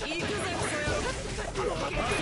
終了ぜよ。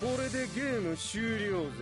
これでゲーム終了ぜよ。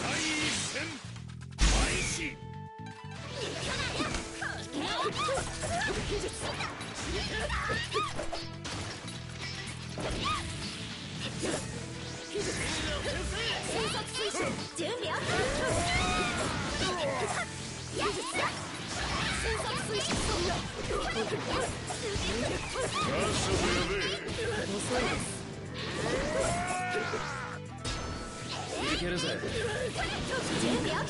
第1戦しいけるぜ。準備 OK。 さっさとやべえ。準備 OK。 逃がしません。いけるぜ。さっさと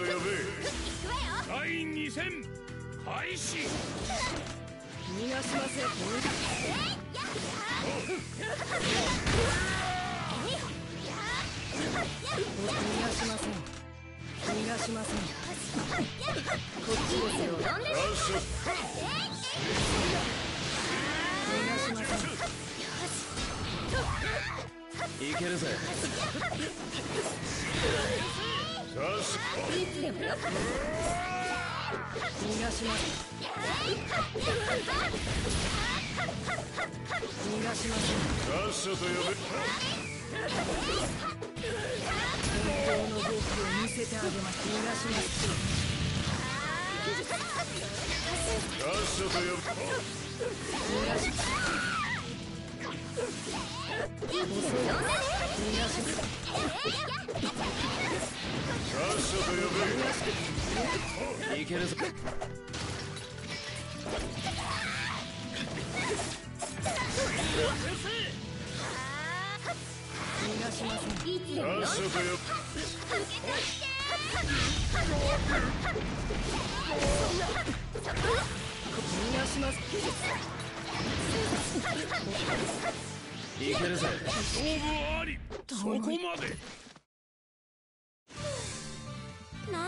呼べ。第2戦開始。逃がしません。逃がしません。逃がしません。いけるぞ。な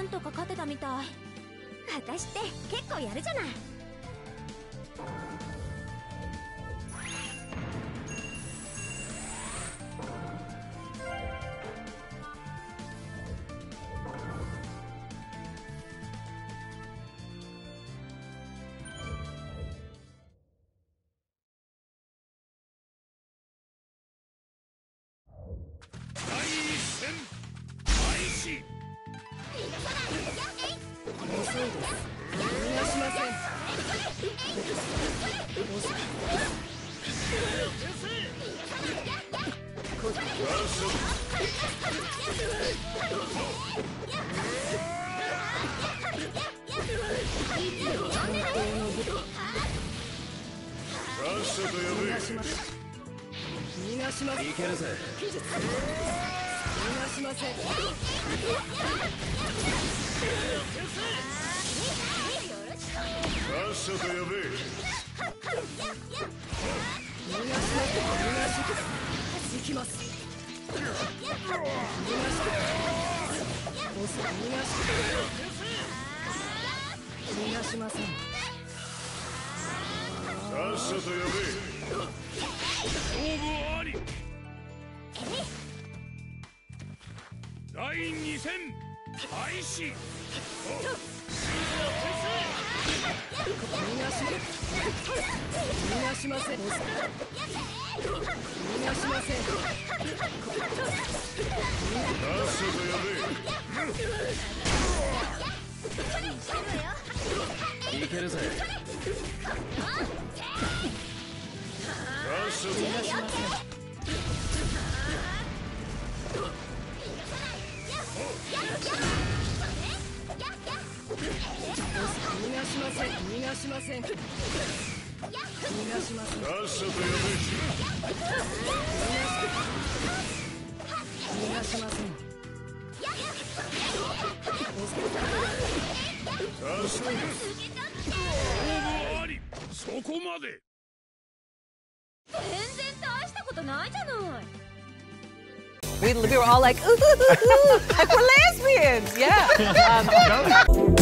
んとか勝てたみたい。私って結構やるじゃない。逃がしません。いけるぜ。そこまで。全然大したことないじゃない。We were all like, ooh, ooh, ooh, ooh, like we're lesbians, yeah.